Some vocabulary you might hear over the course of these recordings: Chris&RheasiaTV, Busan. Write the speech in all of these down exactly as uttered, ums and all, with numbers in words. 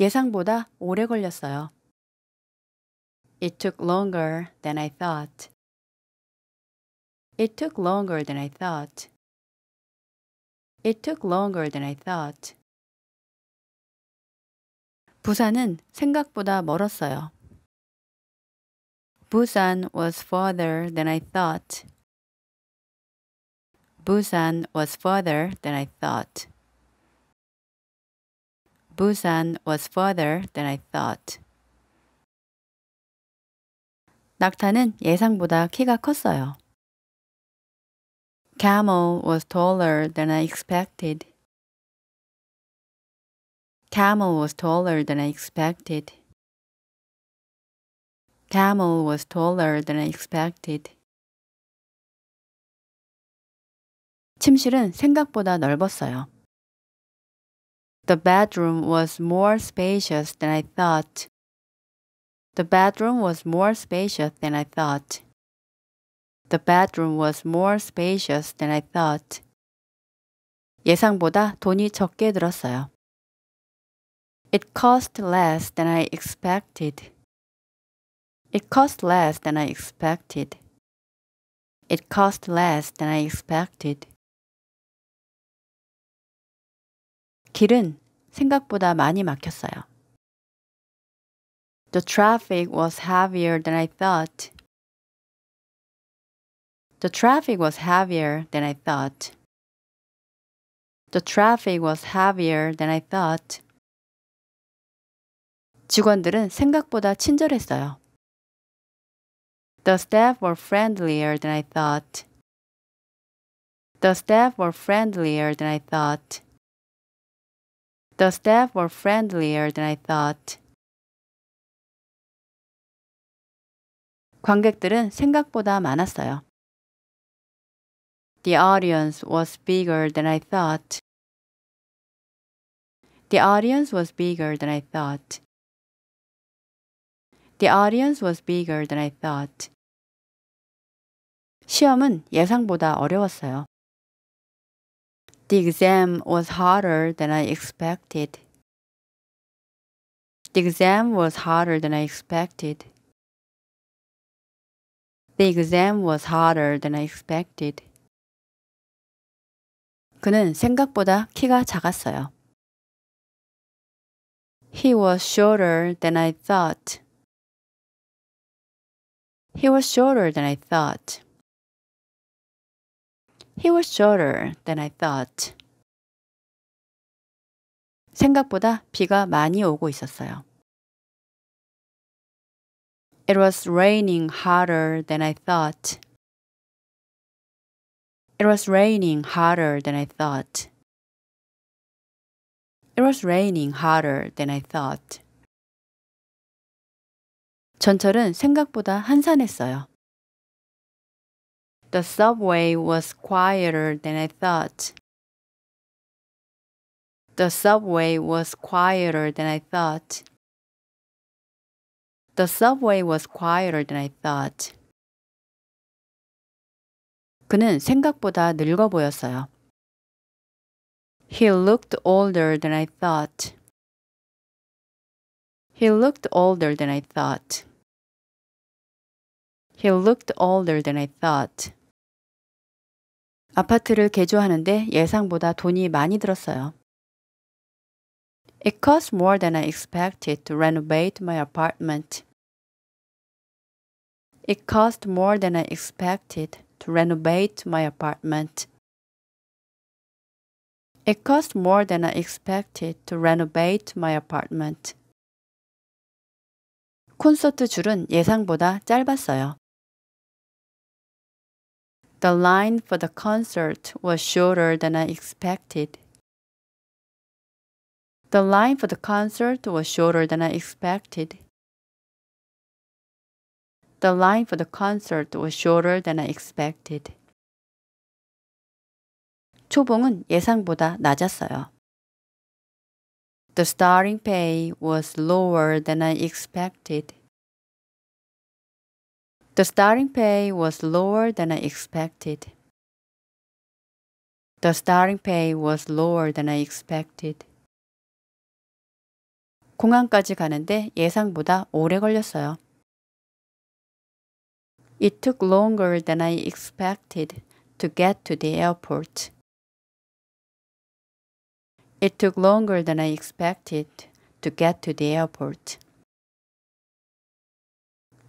예상보다 오래 걸렸어요. It took longer than I thought. It took longer than I thought. It took longer than I thought. 부산은 생각보다 멀었어요. Busan was farther than I thought. Busan was farther than I thought. Busan was farther than I thought. 낙타는 예상보다 키가 컸어요. Camel was taller than I expected. Camel was taller than I expected. Camel was taller than I expected. 침실은 생각보다 넓었어요. The bedroom was more spacious than I thought. The bedroom was more spacious than I thought. The bedroom was more spacious than I thought. 예상보다 돈이 적게 들었어요. It cost less than I expected. It cost less than I expected. It cost less than I expected. 길은 생각보다 많이 막혔어요. The traffic was heavier than I thought. The traffic was heavier than I thought. The traffic was heavier than I thought. 직원들은 생각보다 친절했어요. The staff were friendlier than I thought. The staff were friendlier than I thought. The staff were friendlier than I thought. 관객들은 생각보다 많았어요. The audience was bigger than I thought. The audience was bigger than I thought. The audience was bigger than I thought. 시험은 예상보다 어려웠어요. The exam was harder than I expected. The exam was harder than I expected. The exam was harder than I expected. 그는 생각보다 키가 작았어요. He was shorter than I thought. He was shorter than I thought. He was shorter than I thought. 생각보다 비가 많이 오고 있었어요. It was raining harder than I thought. It was raining harder than I thought. It was raining harder than I thought. 전철은 생각보다 한산했어요. The subway was quieter than I thought. The subway was quieter than I thought. The subway was quieter than I thought. 그는 생각보다 늙어 보였어요. He looked older than I thought. He looked older than I thought. He looked older than I thought. 아파트를 개조하는데 예상보다 돈이 많이 들었어요. It cost more than I expected to renovate my apartment. It cost more than I expected to renovate my apartment. It cost more than I expected to renovate my apartment. 콘서트 줄은 예상보다 짧았어요. The line for the concert was shorter than I expected. The line for the concert was shorter than I expected. The line for the concert was shorter than I expected. 초봉은 예상보다 낮았어요. The starting pay was lower than I expected. The starting pay was lower than I expected. The starting pay was lower than I expected. 공항까지 가는데 예상보다 오래 걸렸어요. It took longer than I expected to get to the airport. It took longer than I expected to get to the airport.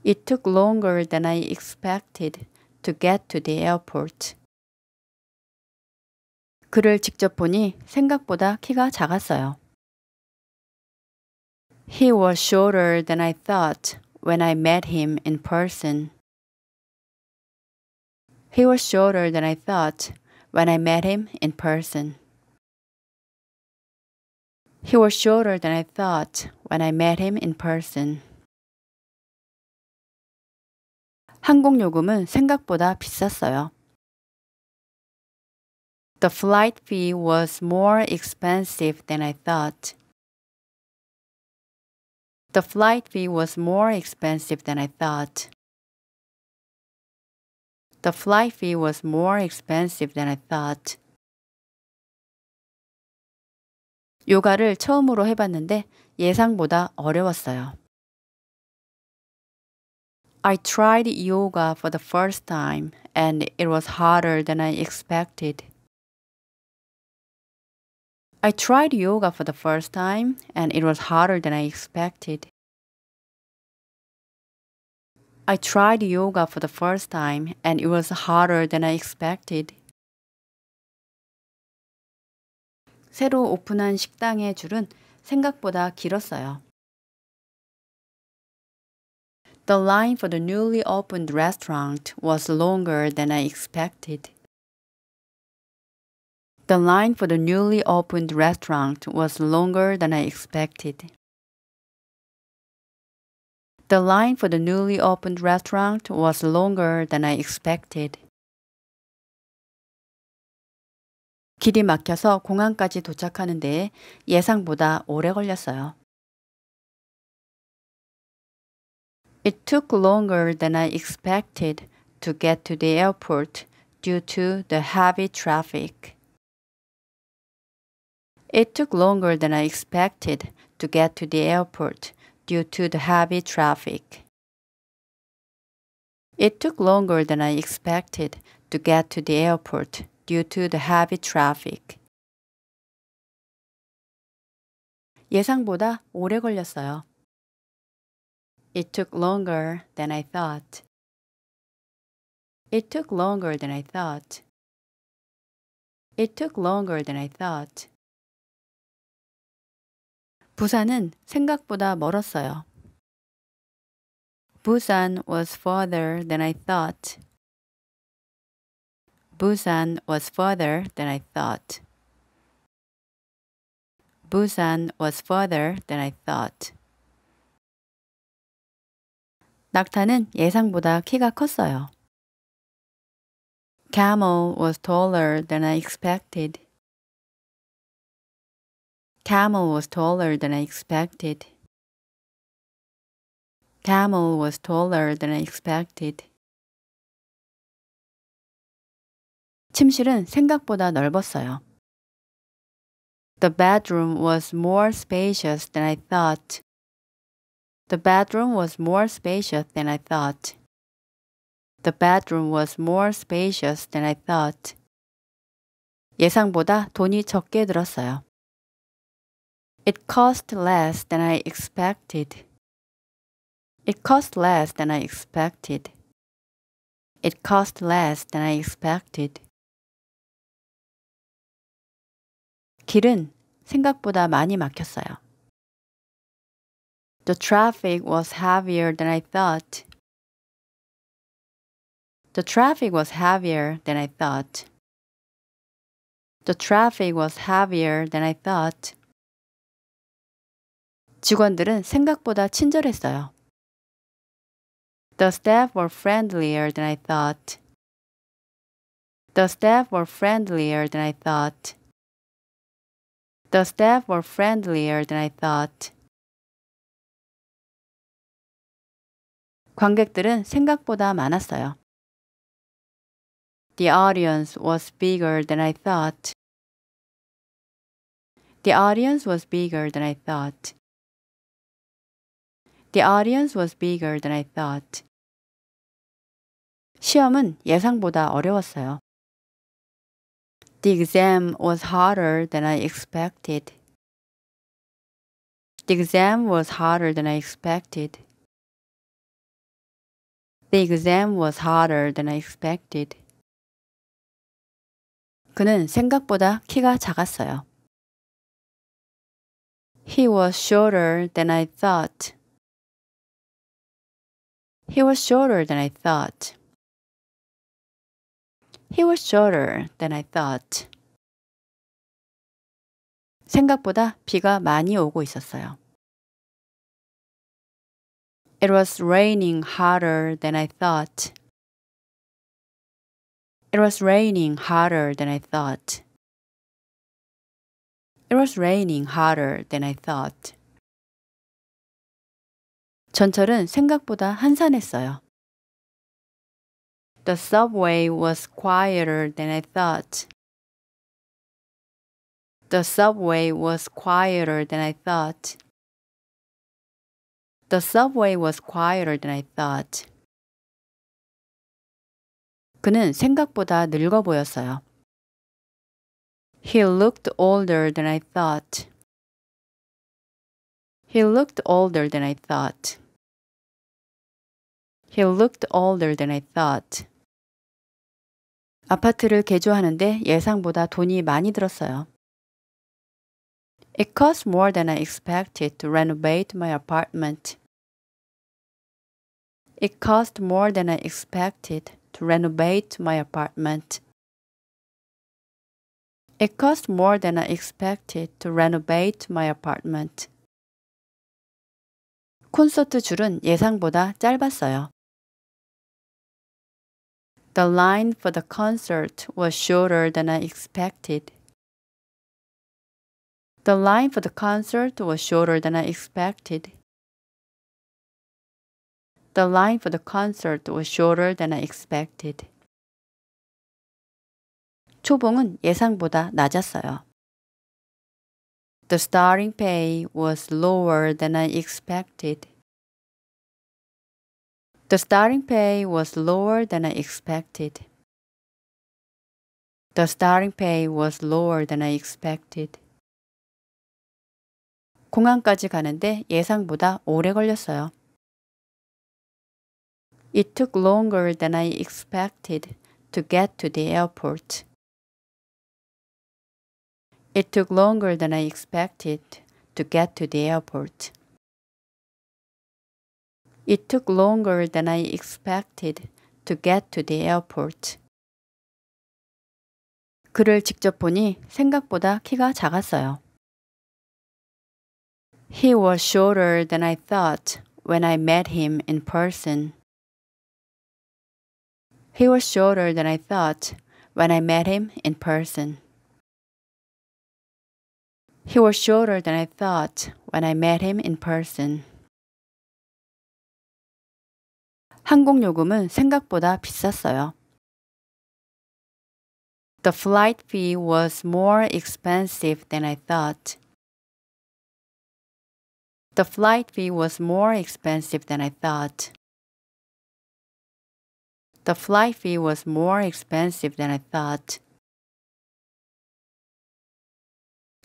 It took longer than I expected to get to the airport. 그를 직접 보니 생각보다 키가 작았어요. He was shorter than I thought when I met him in person. He was shorter than I thought when I met him in person. He was shorter than I thought when I met him in person. 항공요금은 생각보다 비쌌어요. The flight fee was more expensive than I thought. The flight fee was more expensive than I thought. The flight fee was more expensive than I thought. 요가를 처음으로 해봤는데 예상보다 어려웠어요. I tried yoga for the first time and it was harder than I expected. I tried yoga for the first time and it was harder than I expected. I tried yoga for the first time and it was harder than I expected. 새로 오픈한 식당의 줄은 생각보다 길었어요. The line for the newly opened restaurant was longer than I expected. The line for the newly opened restaurant was longer than I expected. The line for the newly opened restaurant was longer than I expected. 길이 막혀서 공항까지 도착하는 데에 예상보다 오래 걸렸어요. It took longer than I expected to get to the airport due to the heavy traffic. It took longer than I expected to get to the airport due to the heavy traffic. It took longer than I expected to get to the airport due to the heavy traffic. 예상보다 오래 걸렸어요. It took longer than I thought. It took longer than I thought. It took longer than I thought. 부산은 생각보다 멀었어요. Busan was farther than I thought. Busan was farther than I thought. Busan was farther than I thought. 낙타는 예상보다 키가 컸어요. Camel was taller than I expected. Camel was taller than I expected. Camel was taller than I expected. 침실은 생각보다 넓었어요. The bedroom was more spacious than I thought. The bedroom was more spacious than I thought. The bedroom was more spacious than I thought. 예상보다 돈이 적게 들었어요. It cost less than I expected. It cost less than I expected. It cost less than I expected. 길은 생각보다 많이 막혔어요. The traffic was heavier than I thought. The traffic was heavier than I thought. The traffic was heavier than I thought. 직원들은 생각보다 친절했어요. The staff were friendlier than I thought. The staff were friendlier than I thought. The staff were friendlier than I thought. 관객들은 생각보다 많았어요. The audience was bigger than I thought. The audience was bigger than I thought. The audience was bigger than I thought. 시험은 예상보다 어려웠어요. The exam was harder than I expected. The exam was harder than I expected. The exam was harder than I expected. 그는 생각보다 키가 작았어요. He was shorter than I thought. He was shorter than I thought. He was shorter than I thought. 생각보다 비가 많이 오고 있었어요. It was raining harder than I thought. It was raining harder than I thought. It was raining harder than I thought. 전철은 생각보다 한산했어요. The subway was quieter than I thought. The subway was quieter than I thought. The subway was quieter than I thought. 그는 생각보다 늙어 보였어요. He looked older than I thought. He looked older than I thought. He looked older than I thought. 아파트를 개조하는데 예상보다 돈이 많이 들었어요. It cost more than I expected to renovate my apartment. It cost more than I expected to renovate my apartment. It cost more than I expected to renovate my apartment. 콘서트 줄은 예상보다 짧았어요. The line for the concert was shorter than I expected. The line for the concert was shorter than I expected. The line for the concert was shorter than I expected. 초봉은 예상보다 낮았어요. The starting pay was lower than I expected. The starting pay was lower than I expected. The starting pay was lower than I expected. 공항까지 가는데 예상보다 오래 걸렸어요. It took longer than I expected to get to the airport. It took longer than I expected to get to the airport. It took longer than I expected to get to the airport. 그를 직접 보니 생각보다 키가 작았어요. He was shorter than I thought when I met him in person. He was shorter than I thought when I met him in person. He was shorter than I thought when I met him in person. 항공요금은 생각보다 비쌌어요. The flight fee was more expensive than I thought. The flight fee was more expensive than I thought. The flight fee was more expensive than I thought.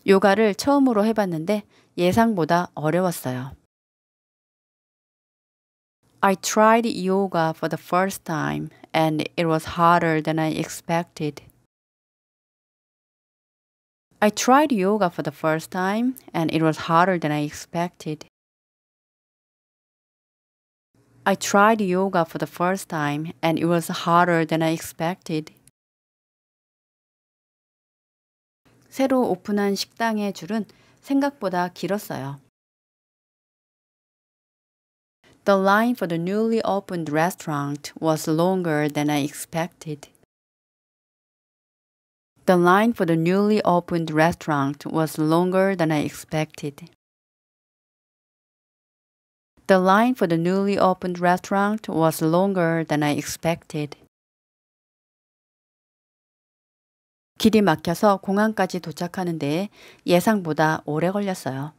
요가를 처음으로 해봤는데 예상보다 어려웠어요. I tried yoga for the first time and it was harder than I expected. I tried yoga for the first time and it was harder than I expected. I tried yoga for the first time and it was harder than I expected. 새로 오픈한 식당의 줄은 생각보다 길었어요. The line for the newly opened restaurant was longer than I expected. The line for the newly opened restaurant was longer than I expected. The line for the newly opened restaurant was longer than I expected. 길이 막혀서 공항까지 도착하는 데에 예상보다 오래 걸렸어요.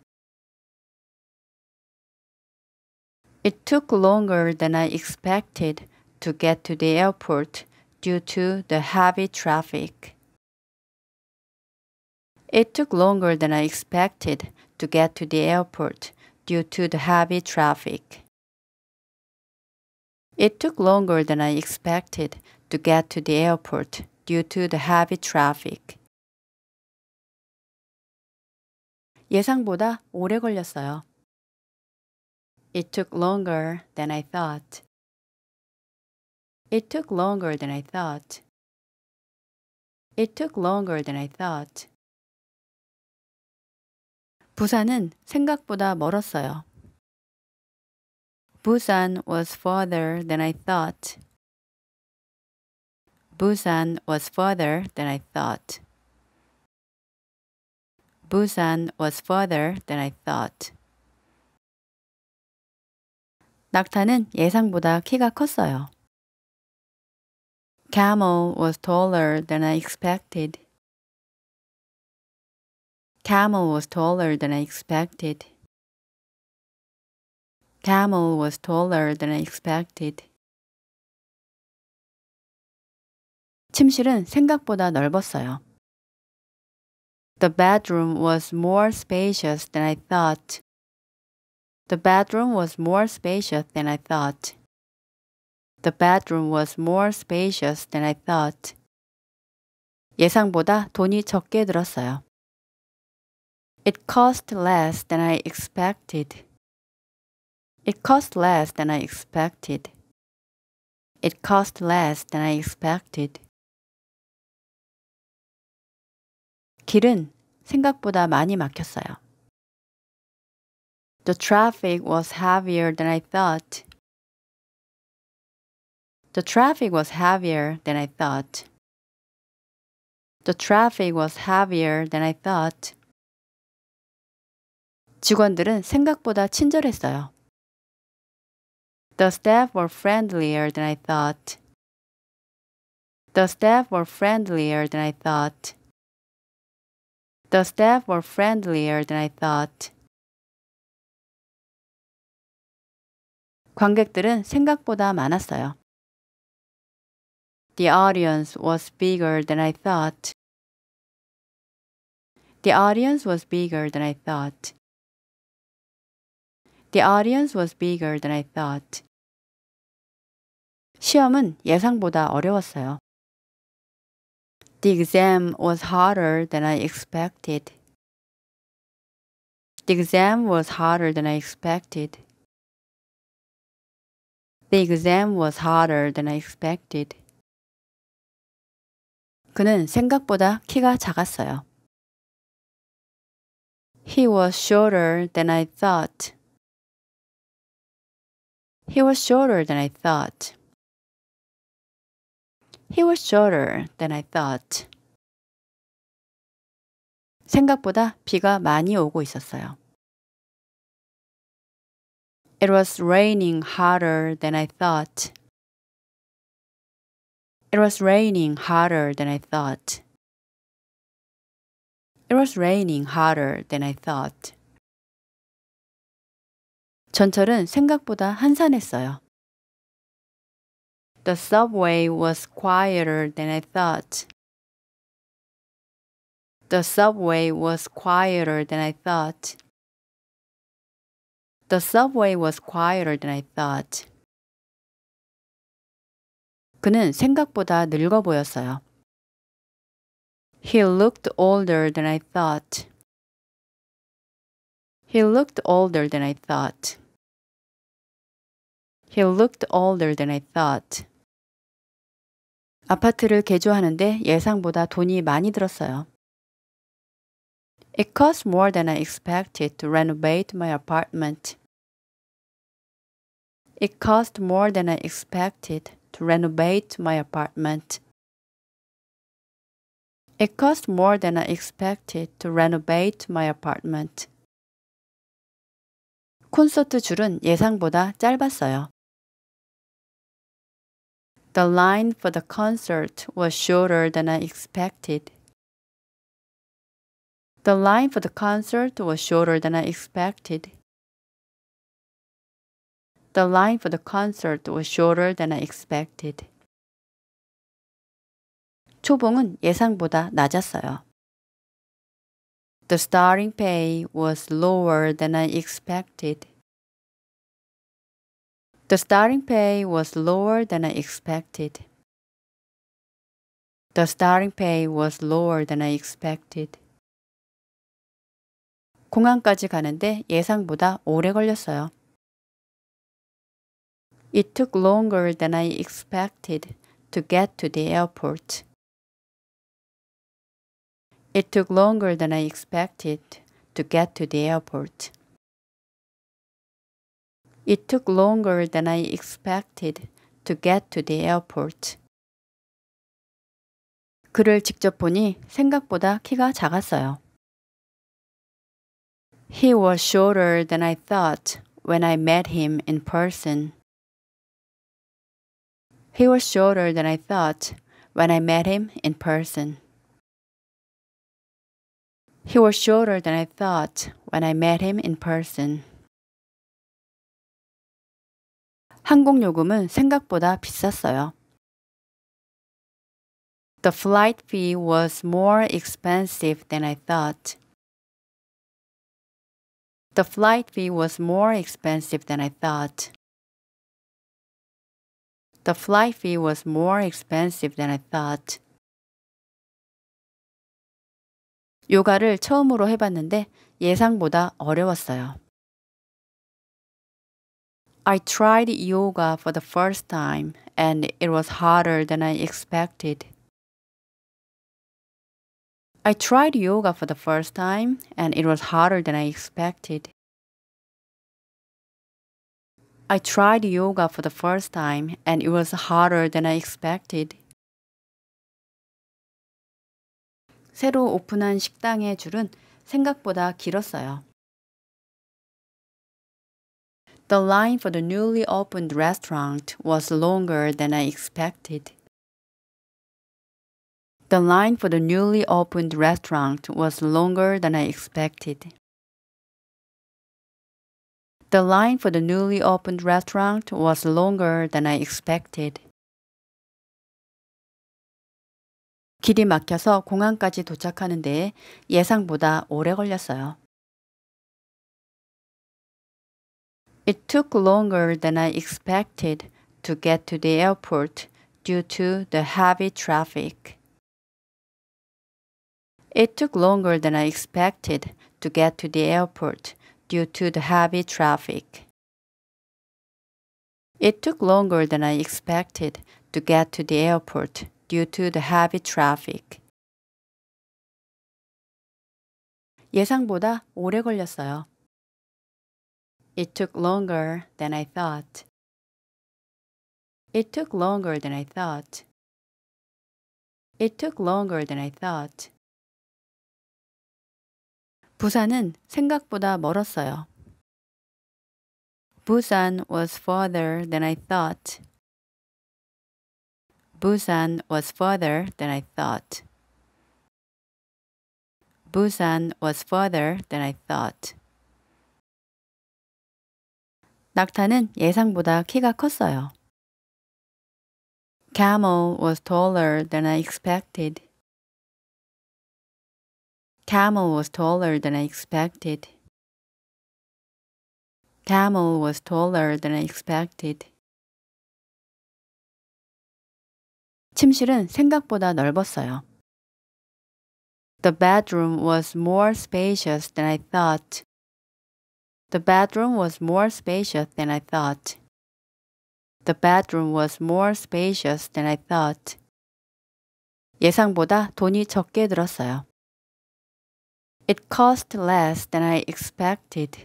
It took longer than I expected to get to the airport due to the heavy traffic. It took longer than I expected to get to the airport due to the heavy traffic. It took longer than I expected to get to the airport due to the heavy traffic. 예상보다 오래 걸렸어요. It took longer than I thought. It took longer than I thought. It took longer than I thought. 부산은 생각보다 멀었어요. Busan was farther than I thought. Busan was farther than I thought. Busan was farther than I thought. 낙타는 예상보다 키가 컸어요. Camel was taller than I expected. Camel was taller than I expected. Camel was taller than I expected. 침실은 생각보다 넓었어요. The bedroom was more spacious than I thought. The bedroom was more spacious than I thought. The bedroom was more spacious than I thought. 예상보다 돈이 적게 들었어요. It cost less than I expected. It cost less than I expected. It cost less than I expected. 길은 생각보다 많이 막혔어요. The traffic was heavier than I thought. The traffic was heavier than I thought. The traffic was heavier than I thought. 직원들은 생각보다 친절했어요. The staff were friendlier than I thought. The staff were friendlier than I thought. The staff were friendlier than I thought. 관객들은 생각보다 많았어요. The audience was bigger than I thought. The audience was bigger than I thought. The audience was bigger than I thought. 시험은 예상보다 어려웠어요. The exam was harder than I expected. The exam was harder than I expected. The exam was harder than I expected. 그는 생각보다 키가 작았어요. He was shorter than I thought. He was shorter than I thought. He was shorter than I thought. 생각보다 비가 많이 오고 있었어요. It was raining harder than I thought. It was raining harder than I thought. It was raining harder than I thought. 전철은 생각보다 한산했어요. The subway was quieter than I thought. The subway was quieter than I thought. The subway was quieter than I thought. 그는 생각보다 늙어 보였어요. He looked older than I thought. He looked older than I thought. He looked older than I thought. 아파트를 개조하는데 예상보다 돈이 많이 들었어요. It cost more than I expected to renovate my apartment. It cost more than I expected to renovate my apartment. It cost more than I expected to renovate my apartment. 콘서트 줄은 예상보다 짧았어요. The line for the concert was shorter than I expected. The line for the concert was shorter than I expected. the line for the concert was shorter than I expected. 초봉은 예상보다 낮았어요. The starting pay was lower than I expected. The starting pay was lower than I expected. The starting pay was lower than I expected. 공항까지 가는데 예상보다 오래 걸렸어요. It took longer than I expected to get to the airport. It took longer than I expected to get to the airport. It took longer than I expected to get to the airport. 그를 직접 보니 생각보다 키가 작았어요. He was shorter than I thought when I met him in person. He was shorter than I thought when I met him in person. He was shorter than I thought when I met him in person. 항공요금은 생각보다 비쌌어요. The flight fee was more expensive than I thought. The flight fee was more expensive than I thought. The flight fee was more expensive than I thought. 요가를 처음으로 해봤는데 예상보다 어려웠어요. I tried yoga for the first time and it was harder than I expected. I tried yoga for the first time and it was harder than I expected. I tried yoga for the first time and it was harder than I expected. 새로 오픈한 식당의 줄은 생각보다 길었어요. The line for the newly opened restaurant was longer than I expected. The line for the newly opened restaurant was longer than I expected. The line for the newly opened restaurant was longer than I expected. 길이 막혀서 공항까지 도착하는 데에 예상보다 오래 걸렸어요. It took longer than I expected to get to the airport due to the heavy traffic. It took longer than I expected to get to the airport due to the heavy traffic. It took longer than I expected to get to the airport due to the heavy traffic. 예상보다 오래 걸렸어요. It took longer than I thought. It took longer than I thought. It took longer than I thought. 부산은 생각보다 멀었어요. Busan was farther than I thought. Busan was farther than I thought. Busan was farther than I thought. 낙타는 예상보다 키가 컸어요. Camel was taller than I expected. Camel was taller than I expected. Camel was taller than I expected. 침실은 생각보다 넓었어요. The bedroom was more spacious than I thought. The bedroom was more spacious than I thought. The bedroom was more spacious than I thought. 예상보다 돈이 적게 들었어요. It cost less than I expected.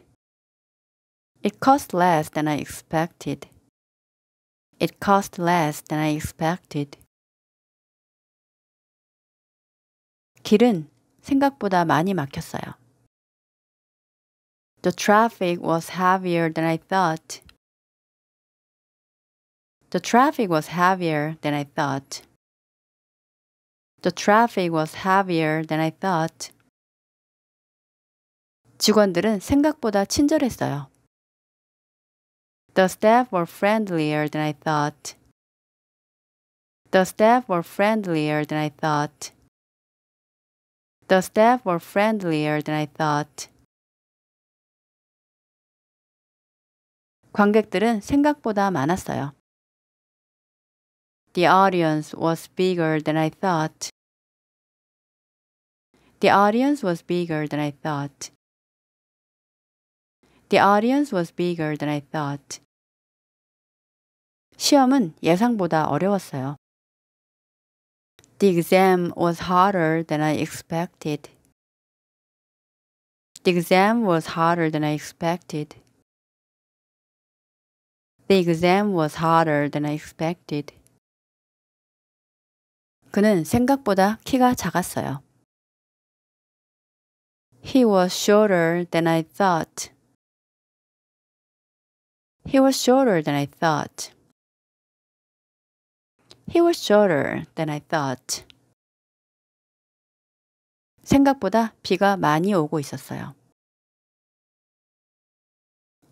It cost less than I expected. It cost less than I expected. 길은 생각보다 많이 막혔어요. The traffic was heavier than I thought. The traffic was heavier than I thought. The traffic was heavier than I thought. 직원들은 생각보다 친절했어요. The staff were friendlier than I thought. The staff were friendlier than I thought. The staff were friendlier than I thought. 관객들은 생각보다 많았어요. The audience was bigger than I thought. The audience was bigger than I thought. The audience was bigger than I thought. 시험은 예상보다 어려웠어요. The exam was harder than I expected. The exam was harder than I expected. The exam was harder than I expected. 그는 생각보다 키가 작았어요. He was shorter than I thought. He was shorter than I thought. He was shorter than I thought. 생각보다 비가 많이 오고 있었어요.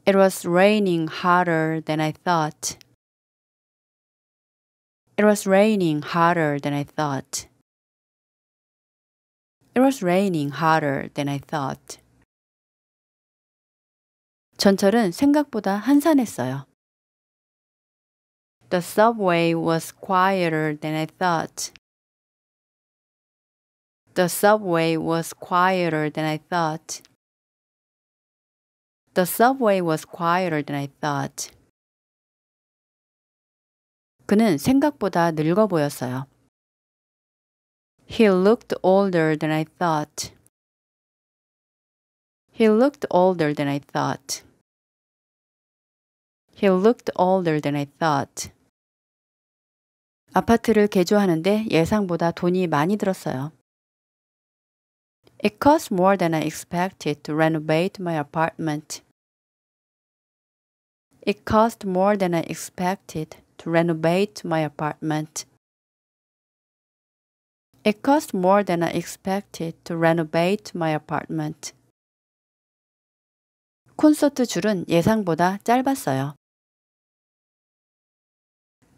It was raining harder than I thought. It was raining harder than I thought. It was raining harder than I thought. 전철은 생각보다 한산했어요. The subway was quieter than I thought. The subway was quieter than I thought. The subway was quieter than I thought. 그는 생각보다 늙어 보였어요. He looked older than I thought. He looked older than I thought. He looked older than I thought. 아파트를 개조하는데 예상보다 돈이 많이 들었어요. It cost more than I expected to renovate my apartment. It cost more than I expected to renovate my apartment. It cost more than I expected to renovate my apartment. 콘서트 줄은 예상보다 짧았어요.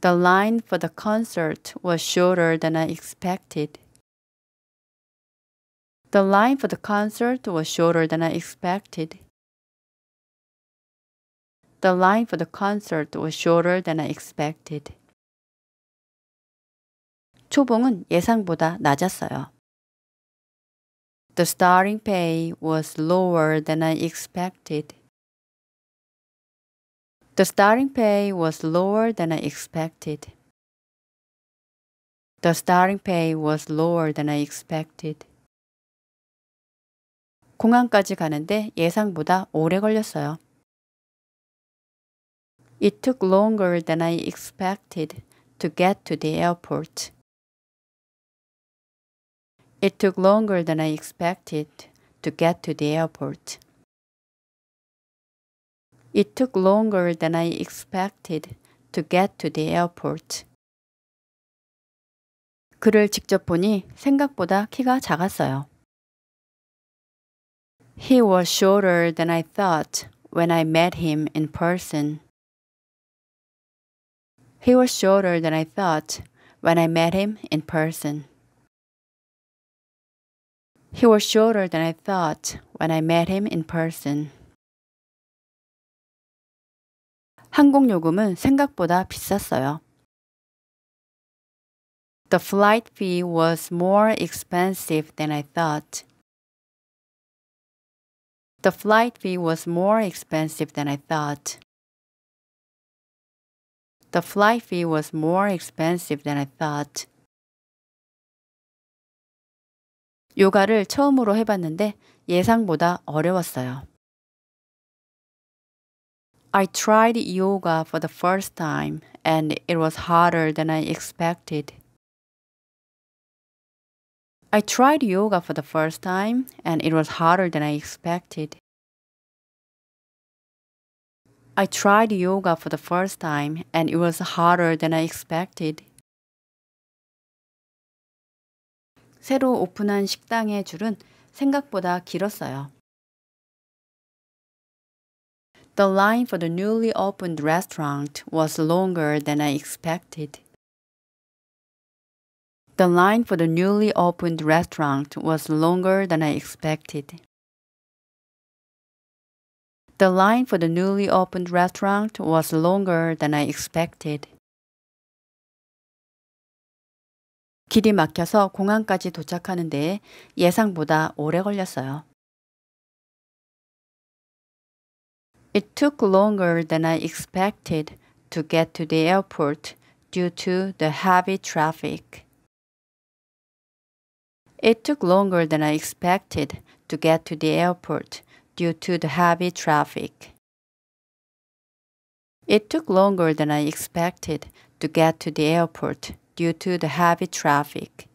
The line for the concert was shorter than I expected. The line for the concert was shorter than I expected. The line for the concert was shorter than I expected. 초봉은 예상보다 낮았어요. The starting pay was lower than I expected. The starting pay was lower than I expected. The starting pay was lower than I expected. 공항까지 가는데 예상보다 오래 걸렸어요. It took longer than I expected to get to the airport. It took longer than I expected to get to the airport. It took longer than I expected to get to the airport. 그를 직접 보니 생각보다 키가 작았어요. He was shorter than I thought when I met him in person. He was shorter than I thought when I met him in person. He was shorter than I thought when I met him in person. 항공요금은 생각보다 비쌌어요. The flight fee was more expensive than I thought. The flight fee was more expensive than I thought. The flight fee was more expensive than I thought. 요가를 처음으로 해봤는데 예상보다 어려웠어요. I tried yoga for the first time and it was harder than I expected. I tried yoga for the first time and it was harder than I expected. I tried yoga for the first time and it was harder than I expected. 새로 오픈한 식당의 줄은 생각보다 길었어요. The line for the newly opened restaurant was longer than I expected. The line for the newly opened restaurant was longer than I expected. The line for the newly opened restaurant was longer than I expected. 길이 막혀서 공항까지 도착하는데 예상보다 오래 걸렸어요. It took longer than I expected to get to the airport due to the heavy traffic. It took longer than I expected to get to the airport due to the heavy traffic. It took longer than I expected to get to the airport due to the heavy traffic.